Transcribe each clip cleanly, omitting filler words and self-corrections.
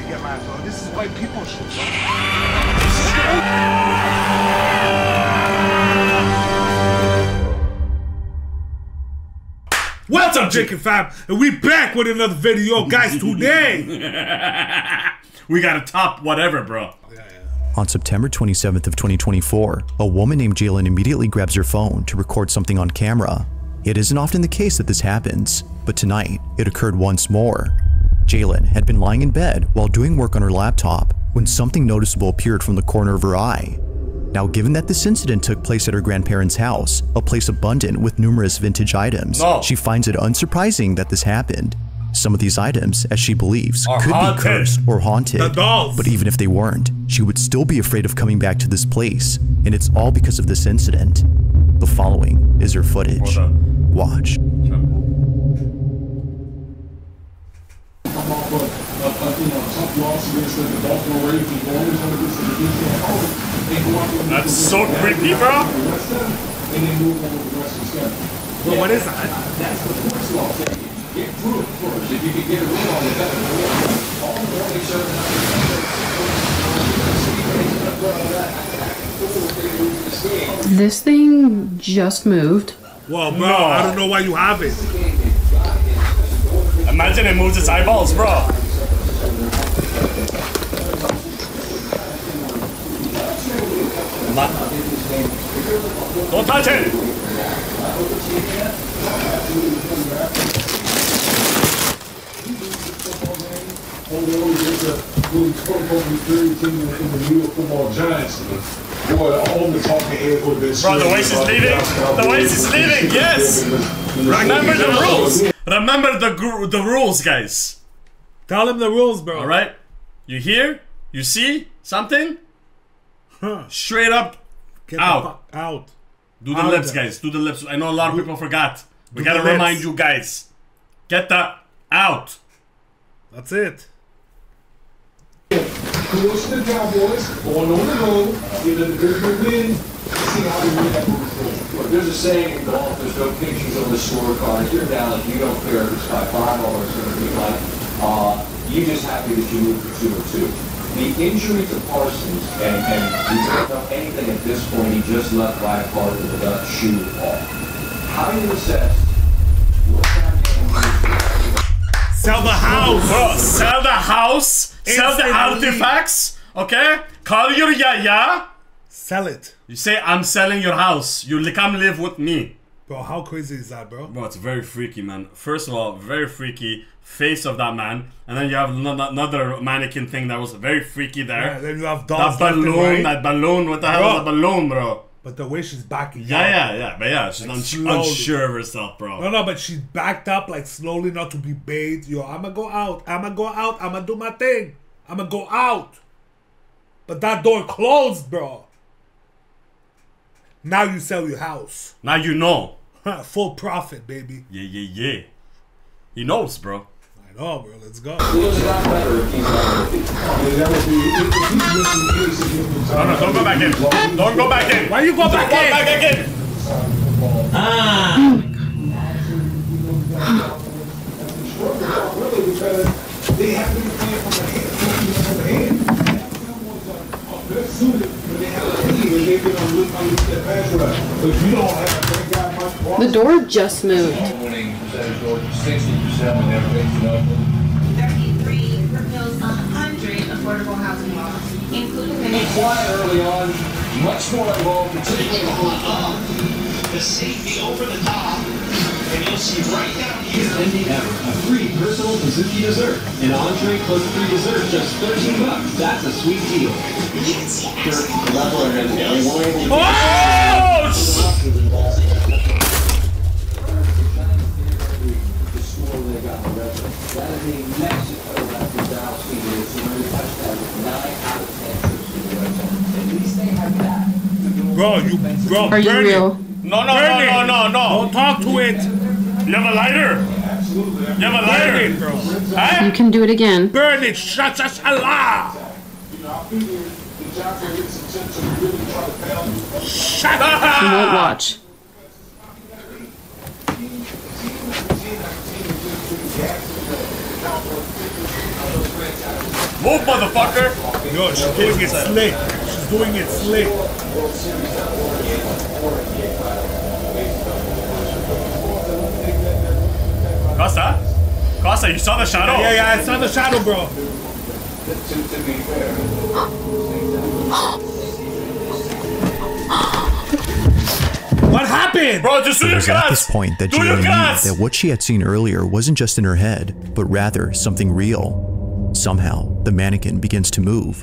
might get mad, bro. This is white people shit, bro. What's up, Jacob Fab? And we back with another video, guys. Today we gotta top whatever, bro. On September 27th of 2024, a woman named Jaylen immediately grabs her phone to record something on camera. It isn't often the case that this happens, but tonight, it occurred once more. Jaylen had been lying in bed while doing work on her laptop when something noticeable appeared from the corner of her eye. Now, given that this incident took place at her grandparents' house, a place abundant with numerous vintage items, she finds it unsurprising that this happened. Some of these items, as she believes, could be cursed or haunted, but even if they weren't, she would still be afraid of coming back to this place, and it's all because of this incident. The following is her footage. Watch. That's so creepy, bro! But what is that? That's the first law. Get through it first. If you can get it through all the better. All the morning service. This thing just moved. Well, bro, no. I don't know why you have it. Imagine it moves its eyeballs, bro. Don't touch it! Bro, the waist is leaving! The waist is leaving, yes! Remember the rules! Remember the rules, guys! Tell him the rules, bro. Alright? You hear? You see? Something? Huh. Straight up. Get out. Out. Do the lips, guys. Do the lips. I know a lot of people forgot. We gotta remind you guys. Get the out. That's it. Kudos to the Cowboys, on the road, get an individual win, see how we win that before. There's a saying in golf, there's no pictures on the scorecard. If you're down, if you don't care if it's by 5 hours, it's going to be like, you're just happy that you moved for 2 or 2. The injury to Parsons, and he didn't up anything at this point, he just left by a part of the left shoe off. How do you assess what's happening? Sell the house! Bro, sell the house! Sell the artifacts! Okay? Call your yaya! Sell it. You say, I'm selling your house. You come live with me. Bro, how crazy is that, bro? Bro, it's very freaky, man. First of all, very freaky. Face of that man. And then you have another mannequin thing that was very freaky there. Yeah, then you have dolls. That balloon, right? That balloon. What the hell is that balloon, bro? But the way she's backing up. Yeah. But yeah, she's like unsure of herself, bro. No, but she backed up like slowly, not to be bait. Yo, I'ma go out. I'ma go out. I'ma do my thing. I'ma go out. But that door closed, bro. Now you sell your house. Now you know. Full profit, baby. Yeah. He knows, bro. No, bro, let's go. No, don't go back in. Don't go back in. Why you go back in? Back again. The door just moved. The safety over the top, and you'll see right down here. A free personal Suzuki dessert, an entree plus 3 desserts, just 13 bucks. That's a sweet deal. Bro, are you real? No. Don't talk to it. You have a lighter? You have a lighter? Burn it, bro. Huh? You can do it again. Burn it. Shut Allah. Shut up. You won't watch. Move, motherfucker! Yo, she's doing it slick. She's doing it slick. Costa? Costa, you saw the shadow? Yeah, yeah, I saw the shadow, bro. What happened? Bro, just do your class! At this point that Jaylen knew that what she had seen earlier wasn't just in her head, but rather something real. Somehow, the mannequin begins to move.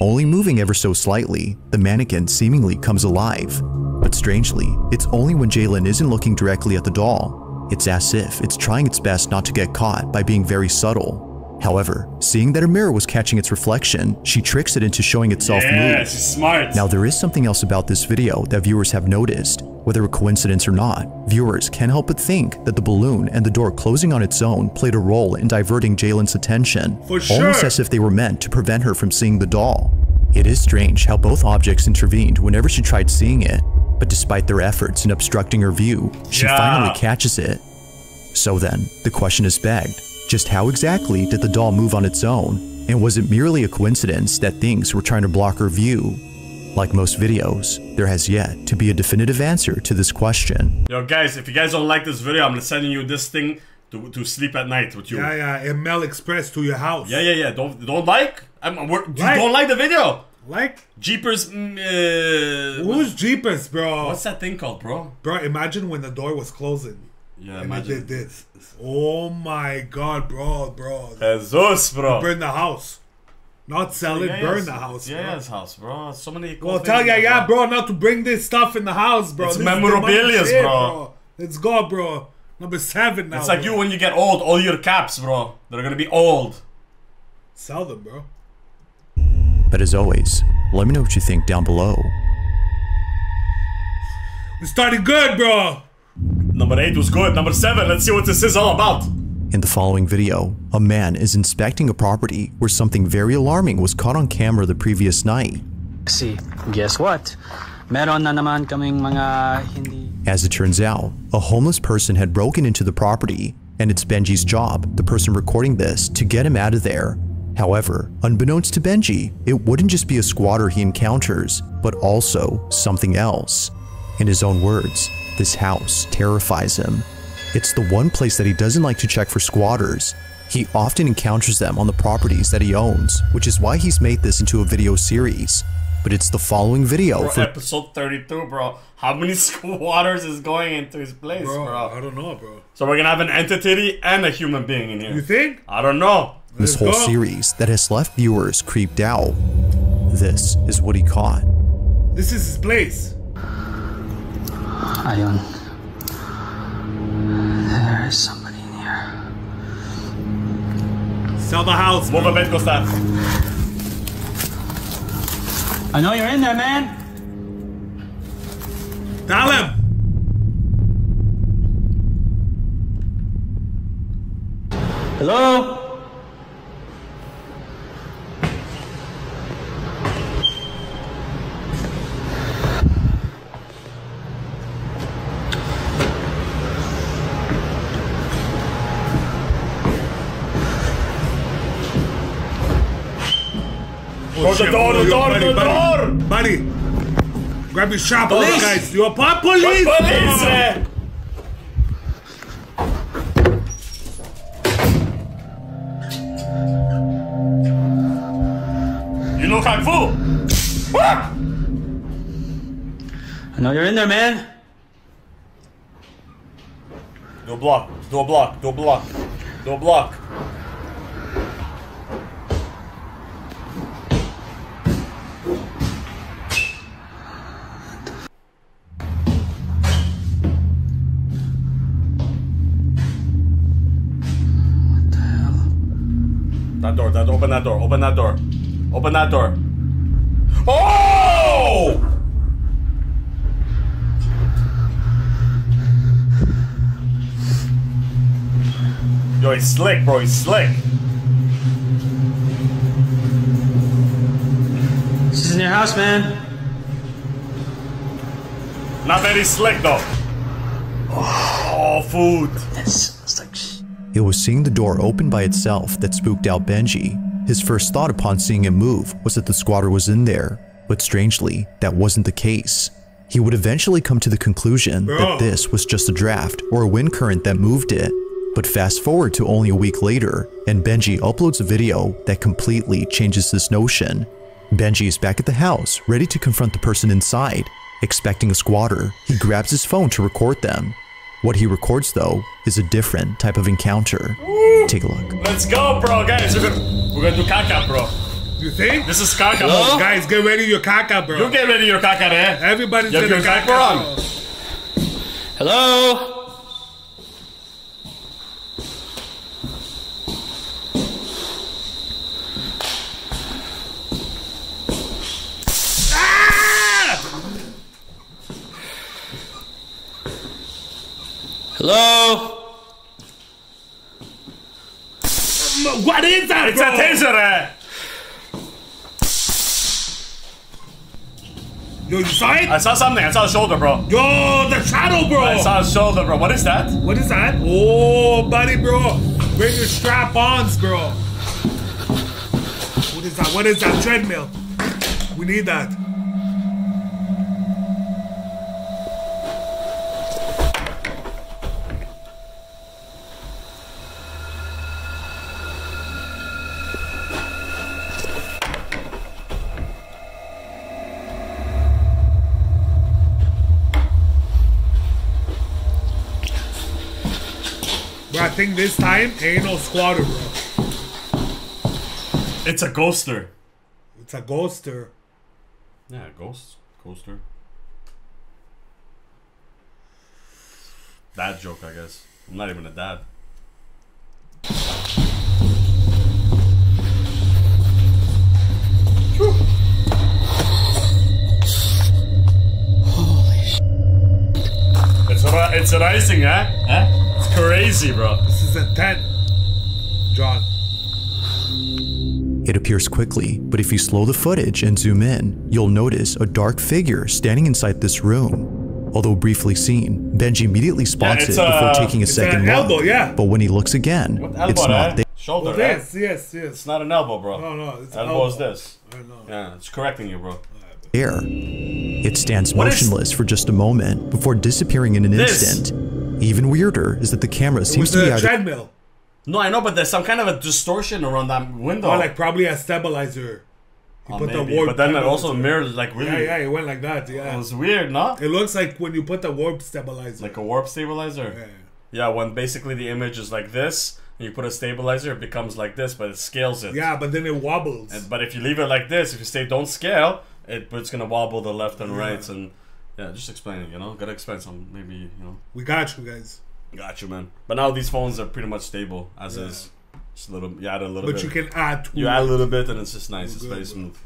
Only moving ever so slightly, the mannequin seemingly comes alive. But strangely, it's only when Jaylen isn't looking directly at the doll. It's as if it's trying its best not to get caught by being very subtle. However, seeing that her mirror was catching its reflection, she tricks it into showing itself move. She's smart. Now, there is something else about this video that viewers have noticed. Whether a coincidence or not, viewers can't help but think that the balloon and the door closing on its own played a role in diverting Jaylen's attention, almost as if they were meant to prevent her from seeing the doll. It is strange how both objects intervened whenever she tried seeing it, but despite their efforts in obstructing her view, she finally catches it. So then, the question is begged. Just how exactly did the doll move on its own, and was it merely a coincidence that things were trying to block her view? Like most videos, there has yet to be a definitive answer to this question. Yo guys, if you guys don't like this video, I'm gonna send you this thing to sleep at night with you. Yeah, yeah, ML Express to your house. Yeah, don't like? Don't like the video? Like? Jeepers, who's Jeepers, bro? What's that thing called, bro? Bro, imagine when the door was closing. Yeah, imagine. They did this. Oh my god, bro. Jesus, bro. Burn the house. Not sell it, burn the house, bro. Yeah, house, bro. So many cool things. Well, tell ya, bro, not to bring this stuff in the house, bro. It's memorabilia, bro. Let's go, bro. Number 7 now. It's like you when you get old, all your caps, bro. They're gonna be old. Sell them, bro. But as always, let me know what you think down below. We started good, bro. Number 8 was good. Number 7, let's see what this is all about. In the following video, a man is inspecting a property where something very alarming was caught on camera the previous night. See, guess what? Meron na naman kaming mga hindi. As it turns out, a homeless person had broken into the property, and it's Benji's job, the person recording this, to get him out of there. However, unbeknownst to Benji, it wouldn't just be a squatter he encounters, but also something else. In his own words, this house terrifies him. It's the one place that he doesn't like to check for squatters. He often encounters them on the properties that he owns, which is why he's made this into a video series. But it's the following video for episode 32, bro. How many squatters is going into his place, bro? I don't know, bro. So we're gonna have an entity and a human being in here. You think? I don't know. This whole series that has left viewers creeped out. This is what he caught. This is his place. Ayun. There is somebody in here. Sell the house. Move a bit, Costa. I know you're in there, man. Tell him. Hello? The door! Buddy! Grab your shop, guys! You're part police! Police! You know Kung Fu! Ah! I know you're in there, man! Door block, door block, door block, door block. Open that door, open that door, open that door. Oh! Yo, he's slick, bro, he's slick. She's in your house, man. Not very slick, though. Oh, food. That smells like shit. It was seeing the door open by itself that spooked out Benji. His first thought upon seeing it move was that the squatter was in there, but strangely, that wasn't the case. He would eventually come to the conclusion that this was just a draft or a wind current that moved it. But fast forward to only a week later, and Benji uploads a video that completely changes this notion. Benji is back at the house, ready to confront the person inside. Expecting a squatter, he grabs his phone to record them. What he records, though, is a different type of encounter. Ooh. Take a look. Let's go, bro, guys. We're gonna do caca, bro. You think? This is caca, bro. Guys, get ready your caca, bro. You get ready your caca, eh? Everybody's gonna caca, bro. Hello? Hello? What is that? It's a taser, eh? Yo, you saw it? I saw something. I saw a shoulder, bro. Yo, the shadow, bro. I saw a shoulder, bro. What is that? What is that? Oh, buddy, bro. Bring your strap-ons, bro. What is that? What is that? Treadmill. We need that. I think this time ain't no squatter, bro. It's a ghoster. It's a ghoster. Yeah, ghoster. Dad joke, I guess. I'm not even a dad. Holy shit. It's rising, eh? Huh? Crazy, bro. This is a tent, John. It appears quickly, but if you slow the footage and zoom in, you'll notice a dark figure standing inside this room. Although briefly seen, Benji immediately spots it before taking a second look. Elbow, yeah. But when he looks again, it's not there. Shoulder, well, yes. It's not an elbow, bro. No, it's elbow. Is this? Yeah, it's correcting you, bro. There. It stands motionless for just a moment before disappearing in an instant. Even weirder is that the camera seems to be out treadmill. No, I know, but there's some kind of a distortion around that window. Or like probably a stabilizer. You put maybe, the but then it also mirrored like really. Yeah, it went like that. Yeah, it was weird, no? It looks like when you put the warp stabilizer. Like a warp stabilizer. Yeah, when basically the image is like this, and you put a stabilizer, it becomes like this, but it scales it. Yeah, but then it wobbles. And, but if you leave it like this, if you say don't scale, it's gonna wobble the left and right and. Yeah, just explain it, you know? Gotta explain some, maybe, you know. We got you, guys. Got you, man. But now these phones are pretty much stable, as is. Just a little, you add a little bit. But you can add to it. You add a little bit, and it's just nice. It's very smooth.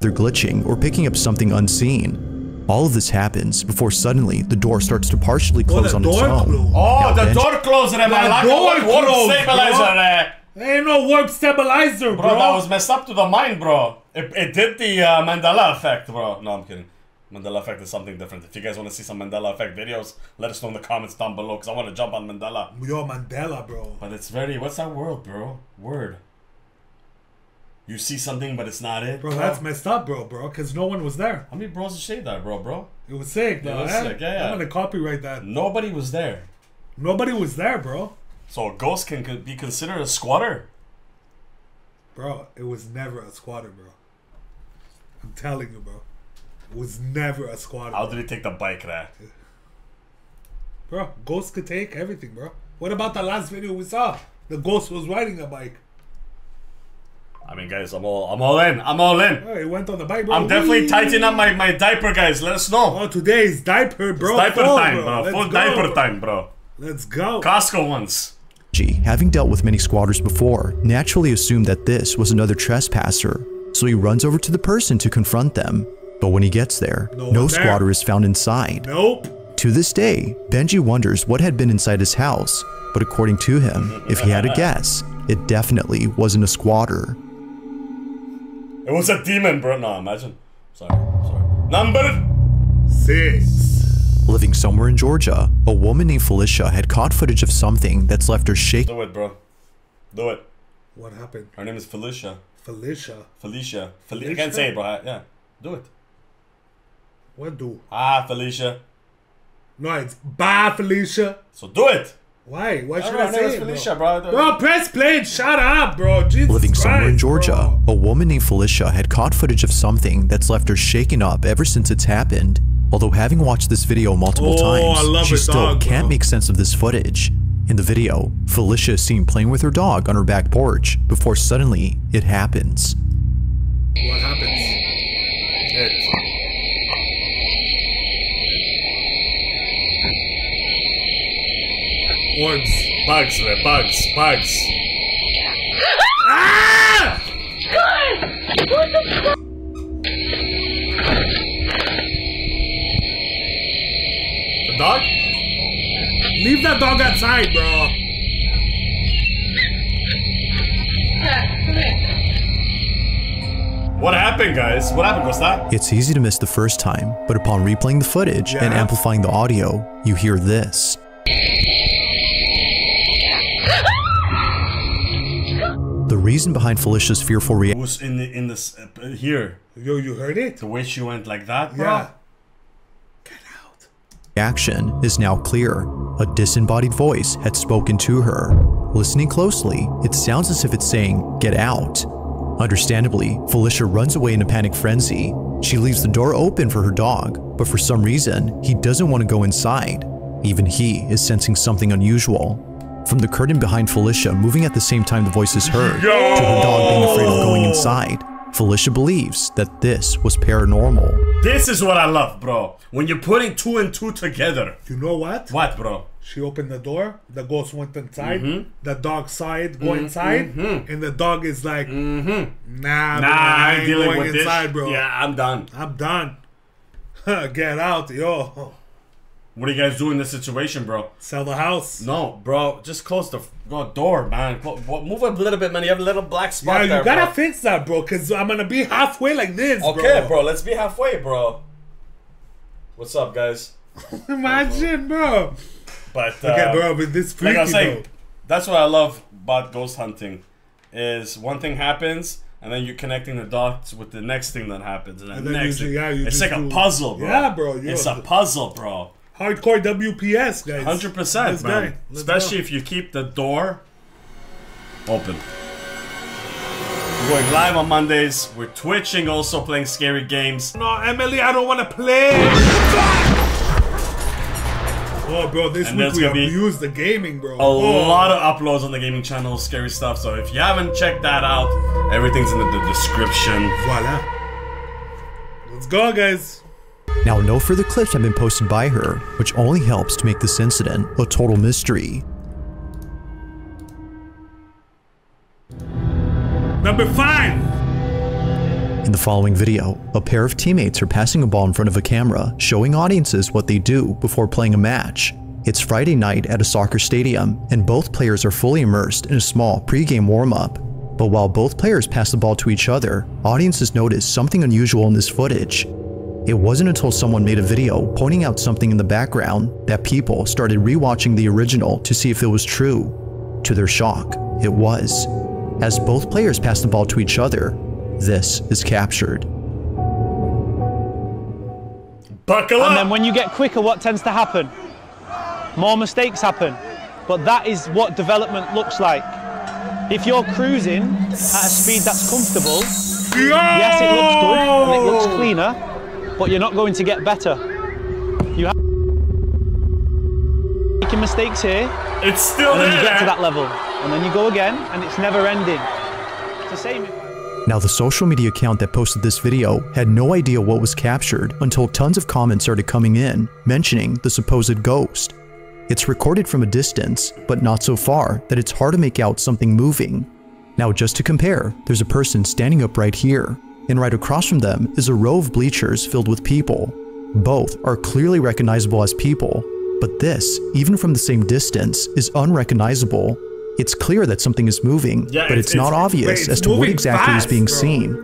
They're glitching or picking up something unseen. All of this happens before suddenly the door starts to partially close on its own. Oh, the door closed, and I like warp stabilizer. Ain't no warp stabilizer, bro. Bro, that was messed up to the mind, bro. It did the Mandela effect, bro. No, I'm kidding. Mandela effect is something different. If you guys want to see some Mandela effect videos, let us know in the comments down below, because I want to jump on Mandela. Yo, Mandela, bro. But it's very, what's that word, bro? Word. You see something, but it's not it. Bro, that's messed up, bro, because no one was there. How many bros say that, bro? It was sick, bro. It was sick, yeah. I'm going to copyright that. Nobody was there. Nobody was there, bro. So a ghost can be considered a squatter? Bro, it was never a squatter, bro. I'm telling you, bro. Was never a squatter. How did he take the bike there? Bro, ghosts could take everything, bro. What about the last video we saw? The ghost was riding a bike. I mean, guys, I'm all in. Bro, it went on the bike, bro. I'm definitely tightening up my diaper, guys. Let us know. Oh, today is diaper, bro. It's diaper time, bro. Full diaper time, bro. Let's go. Costco ones. G, having dealt with many squatters before, naturally assumed that this was another trespasser. So he runs over to the person to confront them. But when he gets there, no squatter is found inside. Nope. To this day, Benji wonders what had been inside his house, but according to him, if he had a guess, it definitely wasn't a squatter. It was a demon, bro. No, imagine. Sorry. Number 6. living somewhere in Georgia. A woman named Felicia had caught footage of something that's left her shaking. Do it, bro. Do it. What happened? Her name is Felicia. Felicia? Felicia. Felicia. I can't say it, bro. Yeah. Do it. What do? Ah, Felicia. No, it's bye, Felicia. So do it. Why? Why should I say it, Felicia, bro? Bro, press play and shut up, bro. Jesus Living Christ, somewhere in Georgia, bro. A woman named Felicia had caught footage of something that's left her shaken up ever since it's happened. Although having watched this video multiple times, she still can't make sense of this footage. In the video, Felicia is seen playing with her dog on her back porch before suddenly it happens. What happens? It. Words. Bugs, bugs, bugs. Ah! God! What the fuck? The dog? Leave that dog outside, bro. What happened, guys? What happened? What's that? It's easy to miss the first time, but upon replaying the footage and amplifying the audio, you hear this. The reason behind Felicia's fearful reaction was in this here. Yo, you heard it? The way she went like that, bro. Yeah. Get out. Action is now clear. A disembodied voice had spoken to her. Listening closely, it sounds as if it's saying, "Get out." Understandably, Felicia runs away in a panic frenzy. She leaves the door open for her dog, but for some reason, he doesn't want to go inside. Even he is sensing something unusual. From the curtain behind Felicia moving at the same time the voice is heard, to her dog being afraid of going inside, Felicia believes that this was paranormal. This is what I love, bro. When you're putting two and two together. You know what? What, bro? She opened the door, the ghost went inside, the dog saw it go inside, and the dog is like, nah, I ain't dealing with inside, this. Bro. Yeah, I'm done. I'm done. Get out, yo. What do you guys do in this situation, bro? Sell the house. No, bro. Just close the door, man. Move up a little bit, man. You have a little black spot there, bro. You gotta fix that, bro, because I'm gonna be halfway like this, bro. Okay, bro. Let's be halfway, bro. What's up, guys? Imagine, bro. But, okay, bro, but this freaky, like I was saying, that's what I love about ghost hunting is one thing happens, and then you're connecting the dots with the next thing that happens. And then next thing. Yeah, it's like a puzzle, bro. Yeah, bro. It's a puzzle, bro. Hardcore WPS, guys. 100%, man. Especially if you keep the door open. We're going live on Mondays. We're twitching, also playing scary games. No, Emily, I don't want to play. Oh, bro, this week we abuse the gaming, bro. A lot of uploads on the gaming channel, scary stuff. So if you haven't checked that out, everything's in the description. Voila. Let's go, guys. Now, no further clips have been posted by her, which only helps to make this incident a total mystery. Number 5! In the following video, a pair of teammates are passing a ball in front of a camera, showing audiences what they do before playing a match. It's Friday night at a soccer stadium, and both players are fully immersed in a small pre-game warm-up. But while both players pass the ball to each other, audiences notice something unusual in this footage. It wasn't until someone made a video pointing out something in the background that people started rewatching the original to see if it was true. To their shock, it was. As both players pass the ball to each other, this is captured. Buckle up! And then when you get quicker, what tends to happen? More mistakes happen. But that is what development looks like. If you're cruising at a speed that's comfortable, yes, it looks good and it looks cleaner, but you're not going to get better. You have making mistakes here. It's still there. You get to that level, and then you go again, and it's never ending. It's the same. Now, the social media account that posted this video had no idea what was captured until tons of comments started coming in mentioning the supposed ghost. It's recorded from a distance, but not so far that it's hard to make out something moving. Now, just to compare, there's a person standing up right here, and right across from them is a row of bleachers filled with people. Both are clearly recognizable as people, but this, even from the same distance, is unrecognizable. It's clear that something is moving, but it's not obvious as to what exactly is being seen.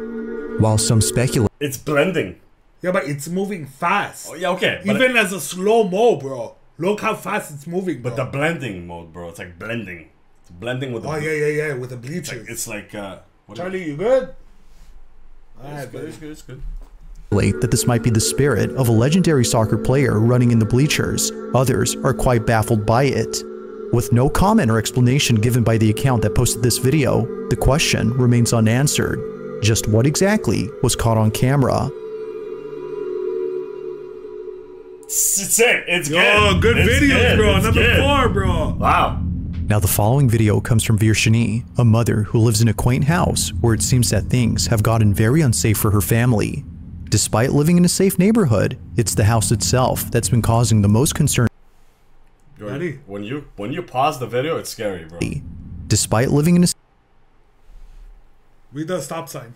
While some speculate, it's blending. Yeah, but it's moving fast. Oh, yeah, okay. Even as a slow-mo, bro. Look how fast it's moving, bro. But the blending mode, bro. It's like blending. It's blending with the... Oh, yeah. With the bleachers. It's like... Charlie, you good? Alright, buddy. It's good. That this might be the spirit of a legendary soccer player running in the bleachers. Others are quite baffled by it. With no comment or explanation given by the account that posted this video, the question remains unanswered. Just what exactly was caught on camera? Sick. It's good. Oh, good videos, bro. Number 4, bro. Wow. Now the following video comes from Virshini, a mother who lives in a quaint house where it seems that things have gotten very unsafe for her family. Despite living in a safe neighborhood, it's the house itself that's been causing the most concern. Daddy. When you pause the video, it's scary, bro. Despite living in a... Read the stop sign.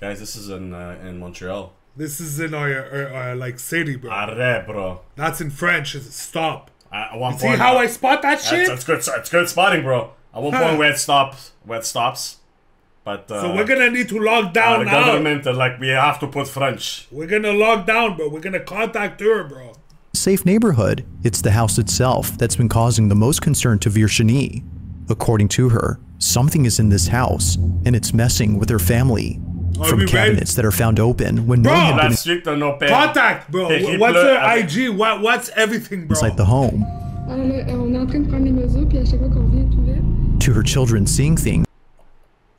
Guys, this is in Montreal. This is in our like city, bro. Arrête, bro. That's in French. It's stop. See how I spot that shit? It's good spotting, bro. At one point where it stops. But, so we're gonna need to lock down now. The government, we have to put French. We're gonna lock down, bro. We're gonna contact her, bro. Safe neighborhood. It's the house itself that's been causing the most concern to Virshini. According to her, something is in this house, and it's messing with her family. From cabinets that are found open when no one had been contact, bro. What's her IG? What's everything, bro? Inside the home. To her children seeing things.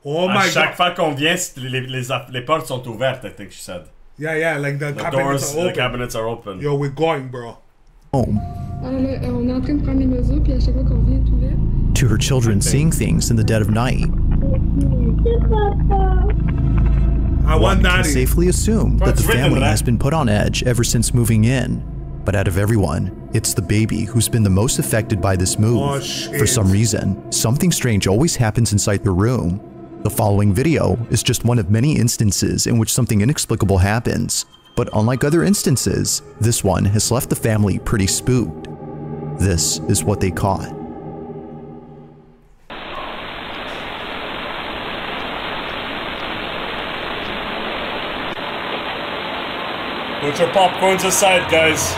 Oh my god. Chaque fois qu'on vient, les portes sont ouvertes, I think she said. Yeah, like the doors, the cabinets are open. Yo, we're going, bro. Home. To her children seeing things in the dead of night. One can safely assume that the family has been put on edge ever since moving in. But out of everyone, it's the baby who's been the most affected by this move. Oh, for some reason, something strange always happens inside the room. The following video is just one of many instances in which something inexplicable happens, but unlike other instances, this one has left the family pretty spooked. This is what they caught. Put your popcorns aside, guys.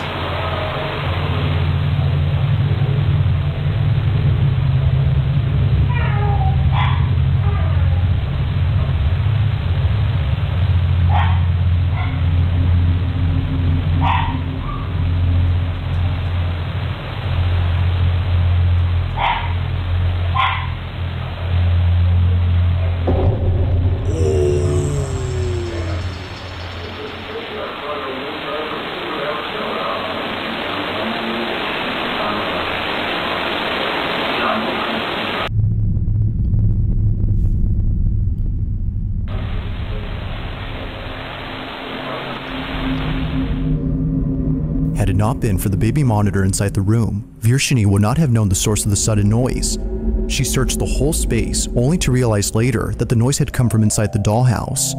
Not been for the baby monitor inside the room, Virshini would not have known the source of the sudden noise. She searched the whole space, only to realize later that the noise had come from inside the dollhouse.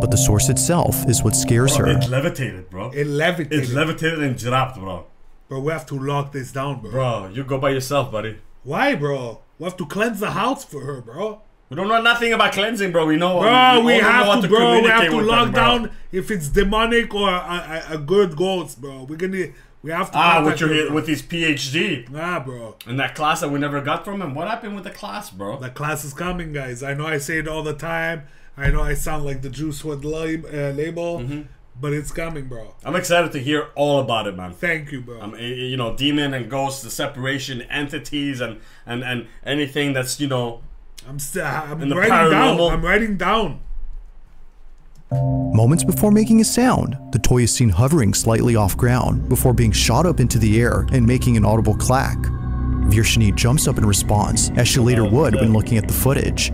But the source itself is what scares her. It levitated, bro. It levitated and dropped, bro. Bro, we have to lock this down, bro. Bro, you go by yourself, buddy. Why, bro? We have to cleanse the house for her, bro. We don't know nothing about cleansing, bro. We know. Bro, we have to lock down if it's demonic or a good ghost, bro. We have to. With his PhD. Nah, bro. And that class that we never got from him. What happened with the class, bro? The class is coming, guys. I know I say it all the time. I know I sound like the Juice WRLD label, but it's coming, bro. I'm excited to hear all about it, man. Thank you, bro. You know, demon and ghosts, the separation, entities, and anything that's, you know. I'm writing down. Moments before making a sound, the toy is seen hovering slightly off ground before being shot up into the air and making an audible clack. Virshini jumps up in response, as she later would when looking at the footage.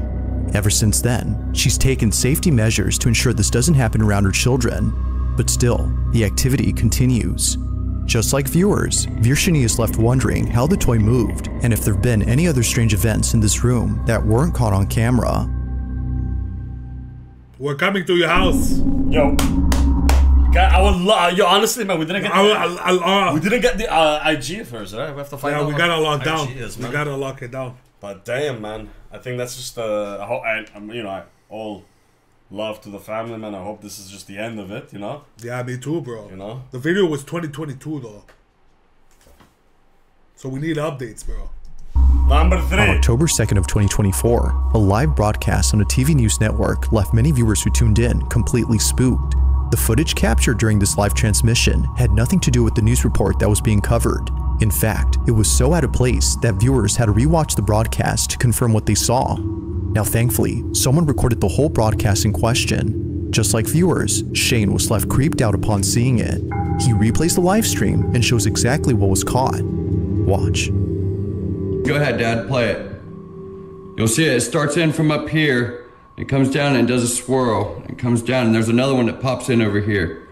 Ever since then, she's taken safety measures to ensure this doesn't happen around her children. But still, the activity continues. Just like viewers, Virshini is left wondering how the toy moved and if there have been any other strange events in this room that weren't caught on camera. We're coming to your house. Yo. God, yo, honestly, man, we didn't get the IG first, right? We have to find out. Yeah, we gotta lock down. We gotta lock it down. But damn, man. I think that's just, you know, all Love to the family, man. I hope this is just the end of it, you know? Yeah, me too, bro. You know? The video was 2022, though. So we need updates, bro. Number 3. On October 2nd of 2024, a live broadcast on a TV news network left many viewers who tuned in completely spooked. The footage captured during this live transmission had nothing to do with the news report that was being covered. In fact, it was so out of place that viewers had to rewatch the broadcast to confirm what they saw. Now, thankfully, someone recorded the whole broadcast in question. Just like viewers, Shane was left creeped out upon seeing it. He replays the live stream and shows exactly what was caught. Watch. Go ahead, Dad, play it. You'll see it. It starts in from up here. It comes down and does a swirl. It comes down and there's another one that pops in over here.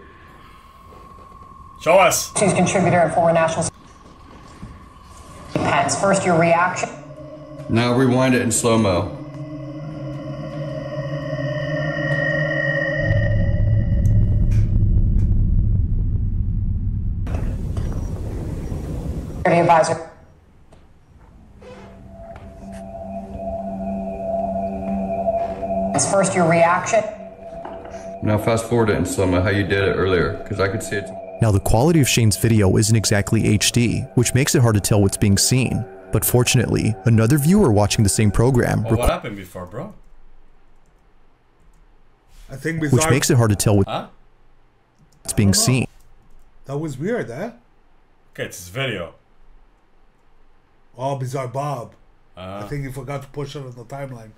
Show us. She's contributor and former national. Pence, first your reaction. Now rewind it in slow-mo. Advisor. It's first your reaction. Now fast forward it in slow-mo how you did it earlier, because I could see it. Now the quality of Shane's video isn't exactly HD, which makes it hard to tell what's being seen. But fortunately, another viewer watching the same program what happened before, bro? I think we which makes it hard to tell what's being seen. That was weird, eh? Okay, it's this video. Oh, BizarreBub. I think you forgot to push it on the timeline.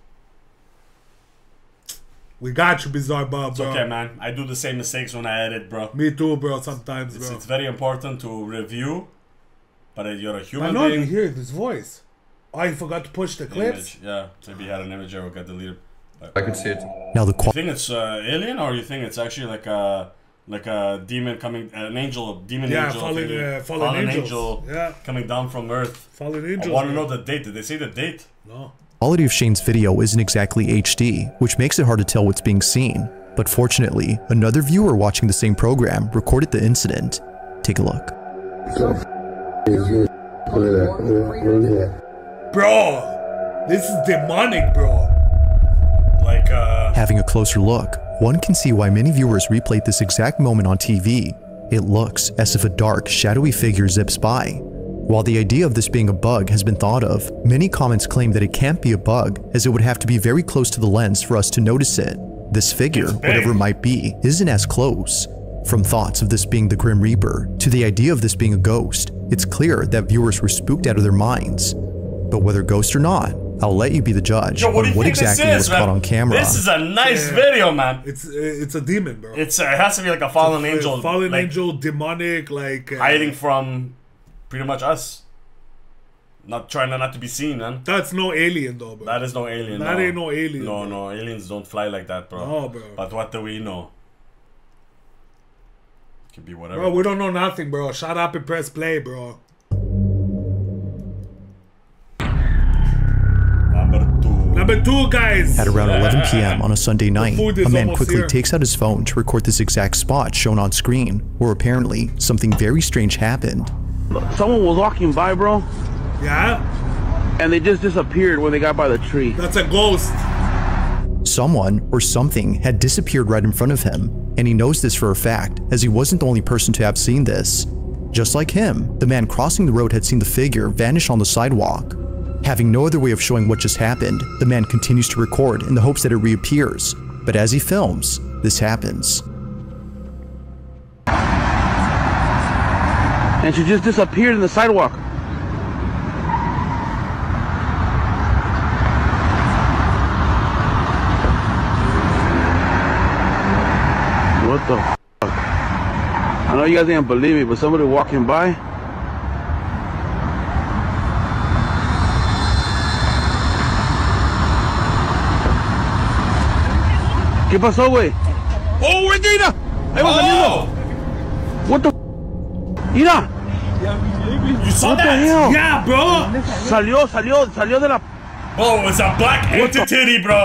We got you, BizarreBub, bro. It's okay, man. I do the same mistakes when I edit, bro. Me too, bro, sometimes, bro. It's very important to review, but you're a human being. I know you hear this voice. Oh, you forgot to push the clips? Image. Yeah, maybe you had an image that would get deleted. I could see it. Now the you think it's alien, or you think it's actually like a demon coming, an angel, a demon angel. Yeah, fallen angel coming down from earth. Fallen angel. I want to know the date. Did they say the date? No. The quality of Shane's video isn't exactly HD, which makes it hard to tell what's being seen. But fortunately, another viewer watching the same program recorded the incident. Take a look. Bro, this is demonic, bro. Like, having a closer look, one can see why many viewers replayed this exact moment on TV. It looks as if a dark, shadowy figure zips by. While the idea of this being a bug has been thought of, many comments claim that it can't be a bug, as it would have to be very close to the lens for us to notice it. This figure, whatever it might be, isn't as close. From thoughts of this being the Grim Reaper, to the idea of this being a ghost, it's clear that viewers were spooked out of their minds. But whether ghost or not, I'll let you be the judge. Yo, what exactly was caught on camera. This is a nice video, man. It's a demon, bro. It has to be like a fallen angel. Fallen angel, demonic, like... hiding from pretty much us. Not trying not to be seen, man. That's no alien, though, bro. That is no alien, That ain't no alien. No, no, aliens don't fly like that, bro. No, bro. But what do we know? It could be whatever. Bro, we don't know nothing, bro. Shut up and press play, bro. Number 2, guys. At around 11 p.m. on a Sunday night, a man quickly takes out his phone to record this exact spot shown on screen, where apparently something very strange happened. Someone was walking by, bro. Yeah. And they just disappeared when they got by the tree. That's a ghost. Someone or something had disappeared right in front of him, and he knows this for a fact, as he wasn't the only person to have seen this. Just like him, the man crossing the road had seen the figure vanish on the sidewalk. Having no other way of showing what just happened, the man continues to record in the hopes that it reappears. But as he films, this happens. And she just disappeared in the sidewalk. What the fuck? I know you guys didn't believe me, but somebody walking by. ¿Qué pasó, güey? ¡Oh, güey, mira! ¡Ahí va saliendo! What the f***? ¡Mira! You saw what that? The hell? Yeah, bro! Salió de la... Oh, it's a black entity, bro!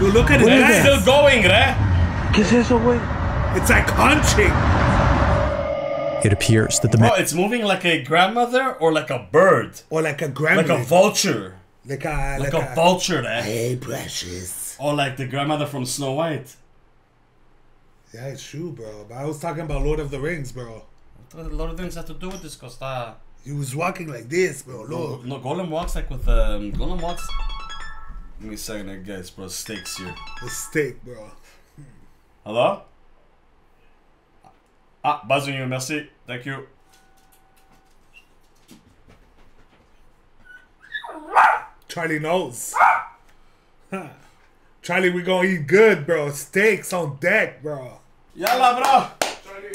You look at it, it's still going, right? ¿Qué es eso, güey? It's like hunching! It appears that the man... Oh, it's moving like a grandmother or like a bird. Or like a grandmother. Like a vulture. Like a vulture, eh? Hey, precious. Or like the grandmother from Snow White. Yeah, it's true, bro. But I was talking about Lord of the Rings, bro. What does Lord of the Rings have to do with this, Costa? He was walking like this, bro. Look. No, Golem walks like with Golem walks. Give me a second, I guess, bro. Steak's here. The steak, bro. Hello? Ah, buzzing you. Merci. Thank you. Charlie knows. Charlie, we gonna eat good, bro. Steaks on deck, bro. Yalla, bro. Charlie.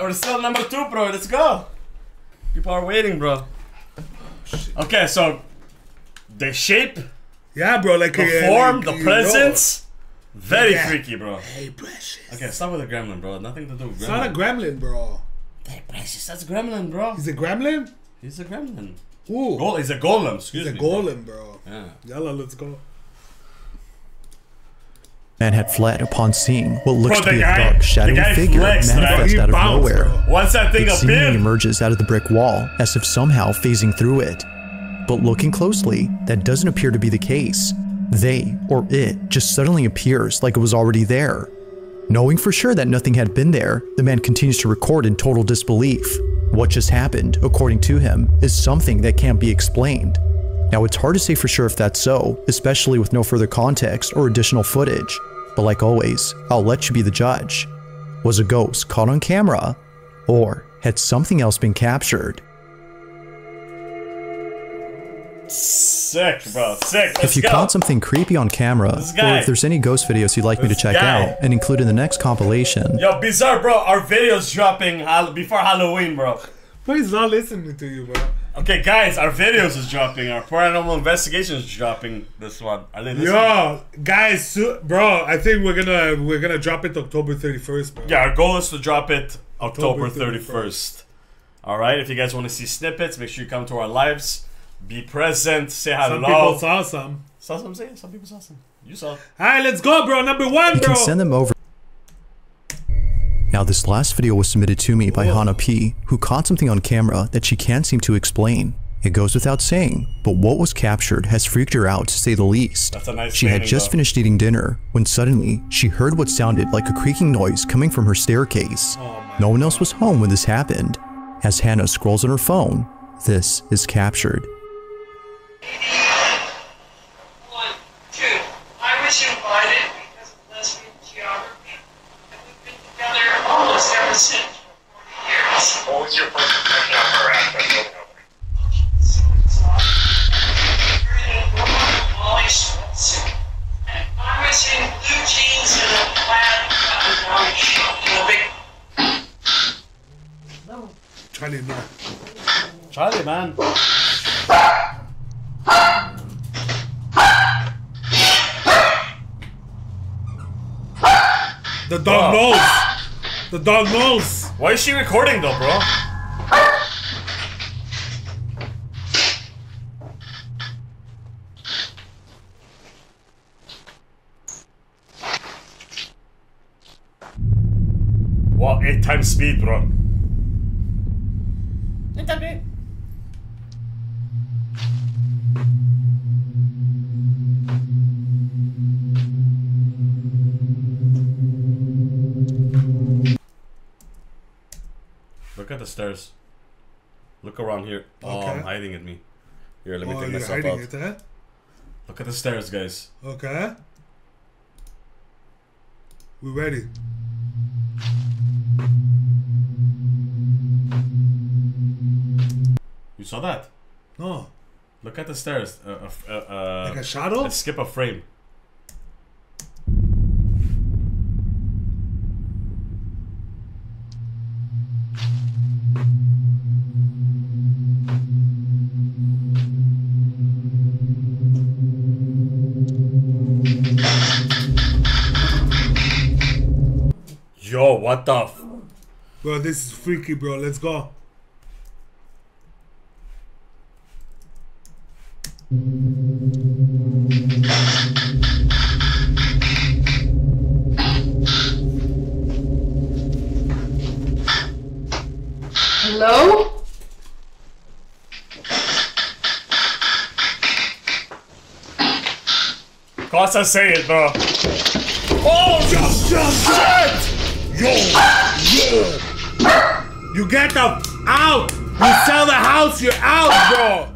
We're still number 2, bro. Let's go. People are waiting, bro. Oh, okay, so the shape. Yeah, bro. Like the form, the presence. Know. Very freaky, bro. Hey, precious. Okay, start with the gremlin, bro. Nothing to do with gremlin. It's not a gremlin, bro. Hey, precious. That's a gremlin, bro. He's a gremlin? He's a gremlin. Ooh. He's a golem, excuse me. He's a golem, bro. Yeah. Yalla, let's go. Man had fled upon seeing what looks to be a dark, shadowy figure manifest out of nowhere. Once that thing appeared, emerges out of the brick wall, as if somehow phasing through it. But looking closely, that doesn't appear to be the case. They, or it, just suddenly appears like it was already there. Knowing for sure that nothing had been there, the man continues to record in total disbelief. What just happened, according to him, is something that can't be explained. Now, it's hard to say for sure if that's so, especially with no further context or additional footage. But like always, I'll let you be the judge. Was a ghost caught on camera? Or had something else been captured? Sick, bro. Sick. Let's if you go. Caught something creepy on camera, or if there's any ghost videos you'd like me to check out and include in the next compilation. Yo, Bizarre, bro. Our video's dropping before Halloween, bro. Please not listening to you, bro. Okay, guys, our videos is dropping. Our paranormal investigation is dropping this one. Are they listening? Yo, guys, bro, I think we're gonna drop it October 31st, bro. Yeah, our goal is to drop it October 31st. All right, if you guys want to see snippets, make sure you come to our lives. Be present. Say hello. Some people saw some. Saw some. Say some people saw some. You saw. All right, let's go, bro. Number 1, bro. You can send them over. Now, this last video was submitted to me by Hannah P, who caught something on camera that she can't seem to explain. It goes without saying, but what was captured has freaked her out, to say the least. That's a nice she had just finished eating dinner when suddenly she heard what sounded like a creaking noise coming from her staircase. No one else was home when this happened. As Hannah scrolls on her phone, this is captured. 1, 2, I was invited. Ever since for 40 years. What was your first impression of her after moving over? So exotic. And I was in blue jeans and a plaid cotton long shirt. No. Charlie, man. Charlie, man. The dog knows. The dog knows! Why is she recording though, bro? Wow, 8 times speed, bro. Look at the stairs. Look around here. Oh, okay. I'm hiding at me. Here, let me take myself out. Look at the stairs, guys. Okay. We're ready. You saw that? No. Look at the stairs. Like a shadow? Let's skip a frame. Yo, what the f... Bro, this is freaky, bro. Let's go. Hello? Call Once I say it, bro. Oh, jump! Yo, yo. You get the out. You sell the house. You're out, bro.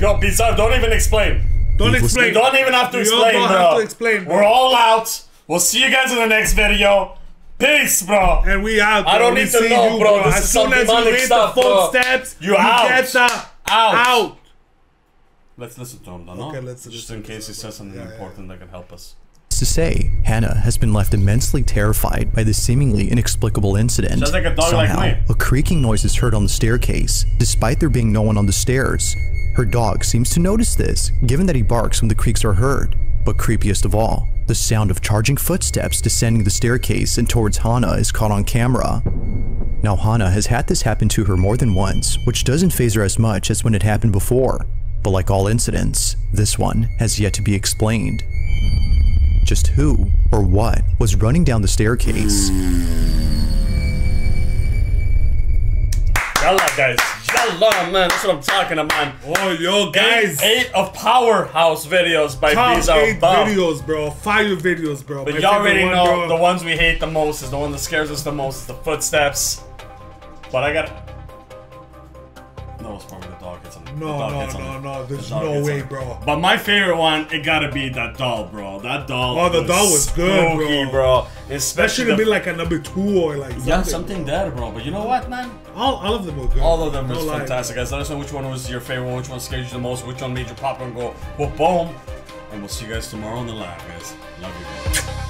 Yo, Bizarre, don't even explain. Don't explain. Don't even have to explain, bro. Have to explain, bro. We're all out. We'll see you guys in the next video. Peace, bro. And we out, bro. I don't need to know, you, bro. This as is soon as you read stuff, the footsteps, you out. Get the out. Let's listen to him, no? Okay, let's just in case he says something important that can help us. To say, Hannah has been left immensely terrified by this seemingly inexplicable incident. Sounds like a dog. Somehow, like me. A creaking noise is heard on the staircase, despite there being no one on the stairs. Her dog seems to notice this, given that he barks when the creaks are heard. But creepiest of all, the sound of charging footsteps descending the staircase and towards Hannah is caught on camera. Now Hannah has had this happen to her more than once, which doesn't faze her as much as when it happened before. But like all incidents, this one has yet to be explained. Just who or what was running down the staircase? Yalla, guys. Yalla, man. That's what I'm talking about. Oh, yo, guys. Eight of powerhouse videos by BizarreBub. Videos, bro. Fire videos, bro. But y'all already know the ones we hate the most is the one that scares us the most is the footsteps. But I got... No, it's probably the dog gets on. No, there's no way, bro. But my favorite one, it gotta be that doll, bro. That doll. Oh, the doll was good, spooky, bro. Especially that should be like a number 2 or like something. Yeah, something there, bro. But you know what, man? All of them were good. All of them was fantastic, guys. Let us know which one was your favorite one, which one scared you the most, which one made you pop and go, boom. And we'll see you guys tomorrow on the live, guys. Love you, guys.